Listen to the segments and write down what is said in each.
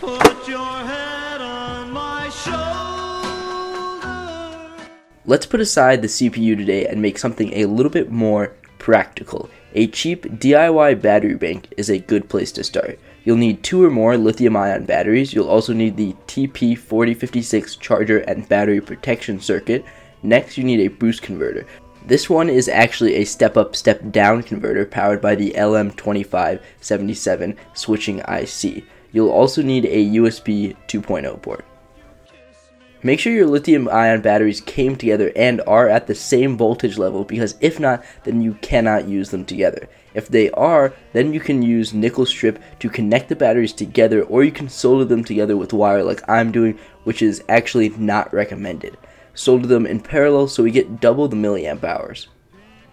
Put your head on my shoulder. Let's put aside the CPU today and make something a little bit more practical. A cheap DIY battery bank is a good place to start. You'll need 2 or more lithium-ion batteries. You'll also need the TP4056 charger and battery protection circuit. Next, you need a boost converter. This one is actually a step-up, step-down converter powered by the LM2577 switching IC. You'll also need a USB 2.0 port. Make sure your lithium-ion batteries came together and are at the same voltage level, because if not, then you cannot use them together. If they are, then you can use nickel strip to connect the batteries together, or you can solder them together with wire like I'm doing, which is actually not recommended. Solder them in parallel so we get double the milliamp hours.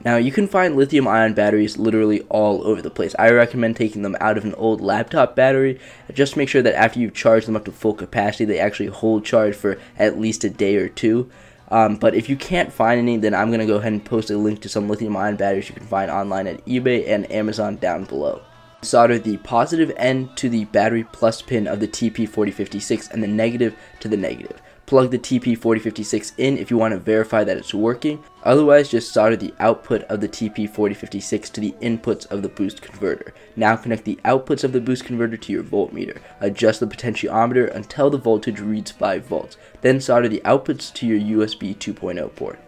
Now, you can find lithium-ion batteries literally all over the place. I recommend taking them out of an old laptop battery. Just make sure that after you charge them up to full capacity, they actually hold charge for at least a day or two. But if you can't find any, then I'm going to go ahead and post a link to some lithium-ion batteries you can find online at eBay and Amazon down below. Solder the positive end to the battery plus pin of the TP4056 and the negative to the negative. Plug the TP4056 in if you want to verify that it's working. Otherwise, just solder the output of the TP4056 to the inputs of the boost converter. Now connect the outputs of the boost converter to your voltmeter. Adjust the potentiometer until the voltage reads 5 volts. Then solder the outputs to your USB 2.0 port.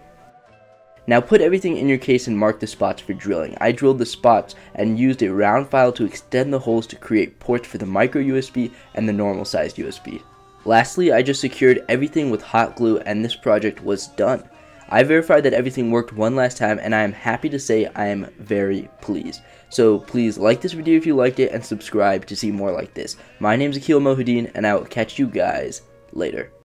Now put everything in your case and mark the spots for drilling. I drilled the spots and used a round file to extend the holes to create ports for the micro USB and the normal sized USB. Lastly, I just secured everything with hot glue and this project was done. I verified that everything worked one last time and I am happy to say I am very pleased. So please like this video if you liked it and subscribe to see more like this. My name is Ahkeel Mohideen and I will catch you guys later.